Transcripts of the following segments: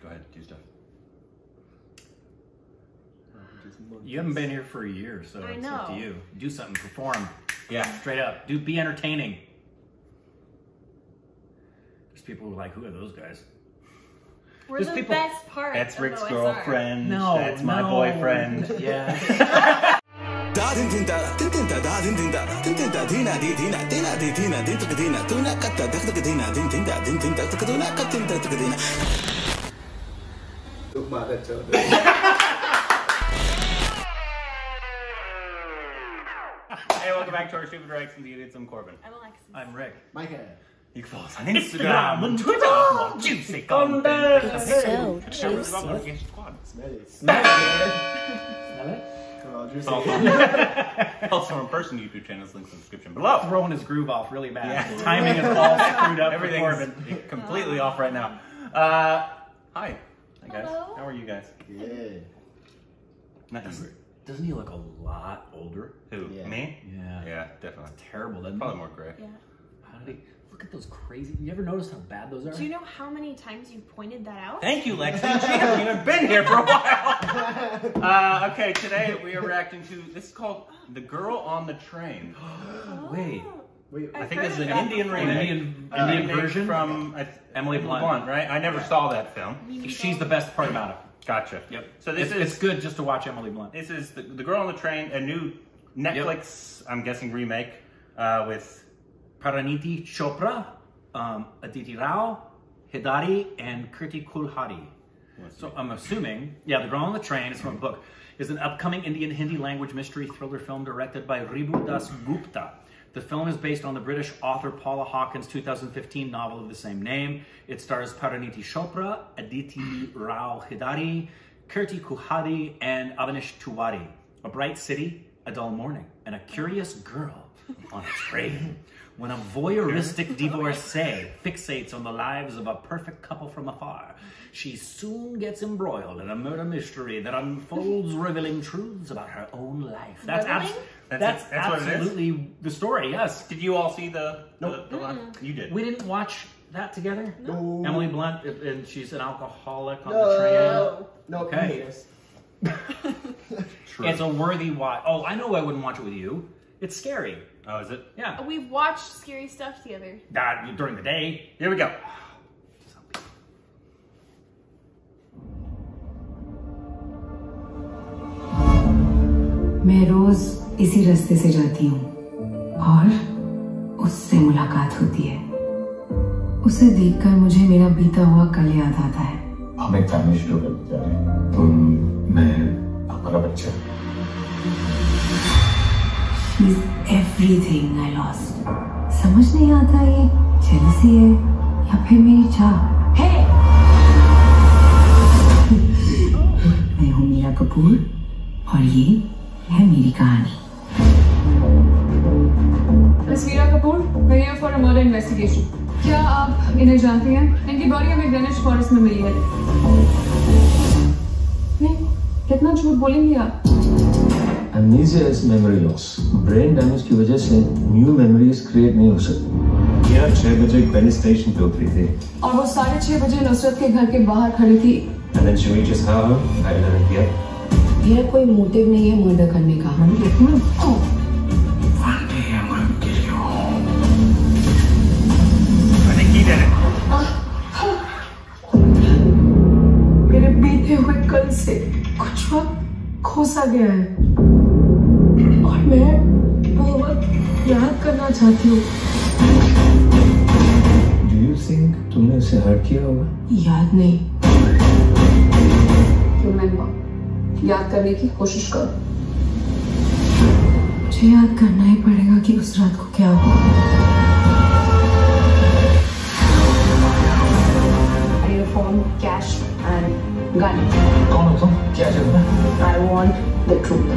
Go ahead, do stuff. You haven't been here for a year, so it's up to you. Do something, perform. Yeah, straight up. Do be entertaining. There's people who are like, who are those guys? We're the best part. That's Rick's girlfriend. No, that's my boyfriend. Yeah. Hey, welcome back to our Stupid Rex and the Idiots. I'm Corbin. I'm Alexis. I'm Rick. Micah. You can follow us on Instagram and Twitter. Oh, juicy content. So juicy. Smell it. Smell it. Also, in person YouTube channels, links in the description below. Throwing his groove off really bad. Yeah. Timing is all screwed up. Everything's completely off right now. Hi. Hi guys. Hello. How are you guys? Good. Not angry. Doesn't he look a lot older? Who? Yeah. Me? Yeah. Yeah, definitely. It's terrible. That's probably more gray. Yeah. How did he? Look at those crazy. You ever noticed how bad those are? Do you know how many times you pointed that out? Thank you, Lexi. She hasn't even been here for a while. Okay, today we are reacting to. This is called "The Girl on the Train." Oh. Wait. I think this is an Indian remake. Indian version from Emily Blunt, right? I never saw that film. She's the best part about it. Gotcha. Yep. So it's good just to watch Emily Blunt. This is the Girl on the Train, a new Netflix, I'm guessing, remake with Parineeti Chopra, Aditi Rao Hydari, and Kirti Kulhari. So I'm assuming, yeah, The Girl on the Train is from a book. It's an upcoming Indian Hindi language mystery thriller film directed by Ribhu Das Gupta. The film is based on the British author Paula Hawkins' 2015 novel of the same name. It stars Parineeti Chopra, Aditi Rao Hydari, Kirti Kulhari, and Avanish Tuwari. A bright city, a dull morning, and a curious girl on a train. When a voyeuristic divorcee fixates on the lives of a perfect couple from afar, she soon gets embroiled in a murder mystery that unfolds, revealing truths about her own life. That's absolutely the story, yes. Did you all see the last? You did. We didn't watch that together? No. Emily Blunt, and she's an alcoholic on the train. No, okay. It's a worthy watch. Oh, I know I wouldn't watch it with you. It's scary. Oh, is it? Yeah. We've watched scary stuff together. During the day. Here we go. मैं रोज इसी रास्ते से जाती हूँ और उससे मुलाकात होती है। उसे देखकर मुझे मेरा बीता हुआ कल याद आता है। हम एक फैमिली शुरू करते जा रहे हैं। तुम, मैं, हमारा बच्चा। She's everything I lost. समझ नहीं आता ये jealousy है या फिर मेरी चाह। Hey! मैं हूँ मीरा कपूर और ये है मेरी कहानी। Sveera Kapoor, we're here for a murder investigation. क्या आप इन्हें जानते हैं? इनकी body हमें Greenwich Forest में मिली है। नहीं, कितना झूठ बोलेंगी आप? Amnesia is memory loss. Brain damage की वजह से new memories create नहीं हो सकती। यहाँ 6 बजे एक penny station पे उतरी थी। और वो 6:30 बजे नसरत के घर के बाहर खड़ी थी। And then she reaches out, I learned that. यह कोई motive नहीं है murder करने का। हम लेकिन oh, one day I'm gonna kill you. मैंने की दे रहे। मेरे बीते हुए कल से कुछ वक्त खोसा गया है। और मैं वो वक्त याद करना चाहती हूँ। Do you think तुमने उसे hurt किया होगा? याद नहीं। Remember, याद करने की कोशिश कर। मुझे याद करना ही पड़ेगा कि उस रात को क्या हुआ। Uniform, cash and gun. कौन हो तुम? क्या चल रहा है? I want the truth.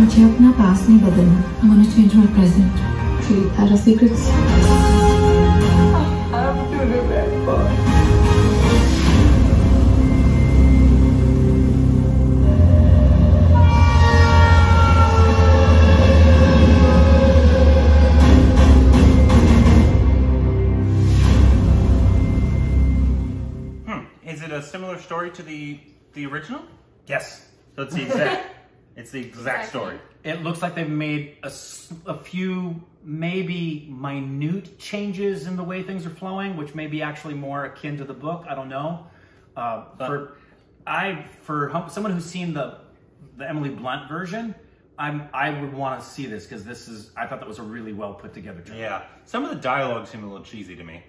मुझे अपना पास नहीं बदलना। I want to change my present. Treat our secrets. I have to remember. Is it a similar story to the original? Yes. So it's the exact. It's the exact story. It looks like they've made a few maybe minute changes in the way things are flowing, which may be actually more akin to the book. I don't know. For someone who's seen the Emily Blunt version, I would want to see this because this is, I thought that was a really well put together trailer. Yeah, some of the dialogue seemed a little cheesy to me.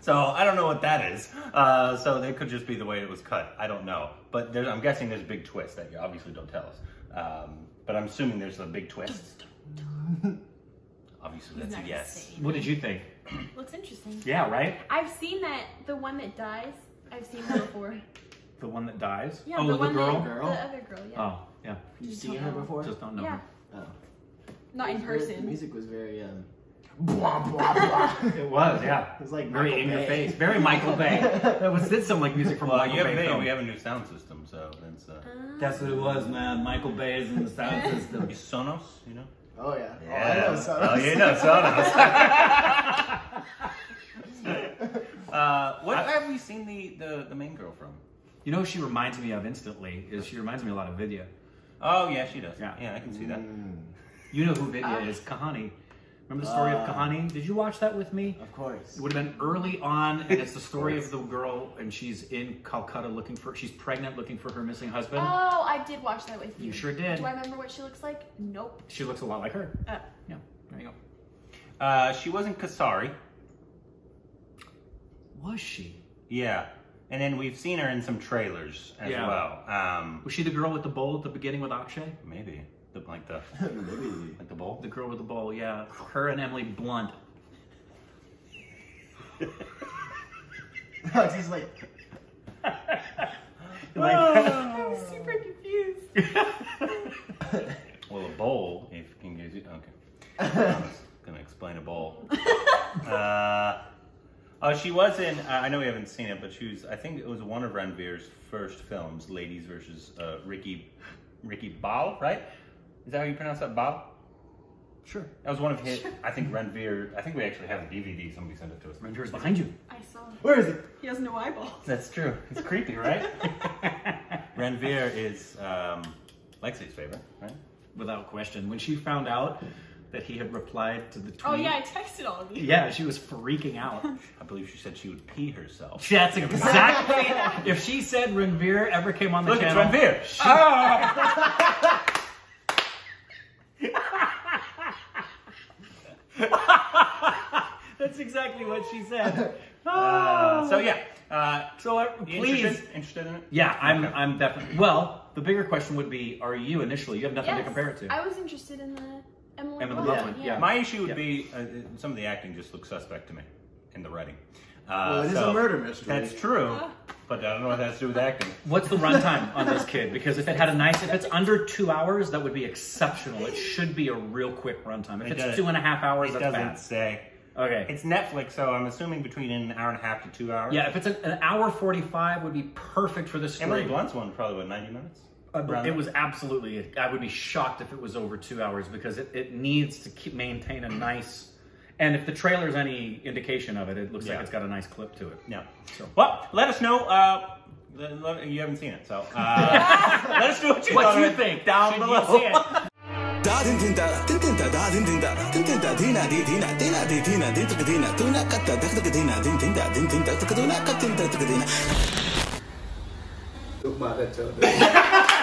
So I don't know what that is. So that could just be the way it was cut. I don't know. But I'm guessing there's a big twist that you obviously don't tell us. But I'm assuming there's a big twist. Obviously, that's a yes. What did you think? Looks interesting. Yeah, right? I've seen that, the one that dies. I've seen that before. The one that dies? Yeah, oh, the girl? The other girl, yeah. Oh, yeah. You've seen her before? Just don't know her. Yeah. Oh. Not in person. The music was very... blah, blah, blah. It was, yeah. It was like very in your face. Very Michael Bay. That did sound like music from Michael Bay. We have a new sound system, so that's what it was, man. Michael Bay is in the sound system. It's Sonos, you know? Oh, yeah. Oh, I know Sonos. Oh, you know Sonos. What have we seen the main girl from? You know who she reminds me of instantly is she reminds me a lot of Vidya. Oh, yeah, she does. Yeah, I can see that. You know who Vidya is, Kahani. Remember the story of Kahani? Did you watch that with me? Of course. It would have been early on, and it's the story of the girl, and she's in Calcutta she's pregnant looking for her missing husband. Oh, I did watch that with you. You sure did. Do I remember what she looks like? Nope. She looks a lot like her. Yeah, there you go. She was in Kasari. Was she? Yeah. And then we've seen her in some trailers as well. Was she the girl with the bowl at the beginning with Akshay? Maybe. Like the bowl? The girl with the bowl, yeah. Her and Emily Blunt. He's like... I was super confused. Well, a bowl, if you can get it... Okay. I was going to explain a bowl. Oh, she was in... I know we haven't seen it, but she was... I think it was one of Ranveer's first films, Ladies versus Ricky Ball, right? Is that how you pronounce that, Bob? Sure. That was one of his, I think Ranveer, I think we actually have a DVD, somebody sent it to us. Ranveer's behind you. I saw it. Where is it? He has no eyeballs. That's true. It's creepy, right? Ranveer is Lexi's favorite, right? Without question. When she found out that he had replied to the tweet. Oh yeah, I texted all of you. Yeah, she was freaking out. I believe she said she would pee herself. That's exactly, if she said Ranveer ever came on the channel. Look, it's Ranveer. Oh! That's exactly what she said. Please interested in it? Yeah, I'm definitely. Well, the bigger question would be: are you initially? You have nothing to compare it to. I was interested in the Emily Blunt. Yeah. My issue would be some of the acting just looks suspect to me, in the writing. Well, it is a murder mystery. That's true, but I don't know what that has to do with acting. What's the runtime on this kid? Because if it's under 2 hours, that would be exceptional. It should be a real quick runtime. If it's 2.5 hours, that's bad. It doesn't say. Okay. It's Netflix, so I'm assuming between 1.5 to 2 hours. Yeah, if it's an 1:45 would be perfect for this story. Emily Blunt's one probably, what, 90 minutes? It was absolutely, I would be shocked if it was over 2 hours because it needs to maintain a nice, and if the trailer's any indication of it, it looks like it's got a nice clip to it. Yeah. So. Well, let us know, you haven't seen it, so let us know what you think down below. You see it?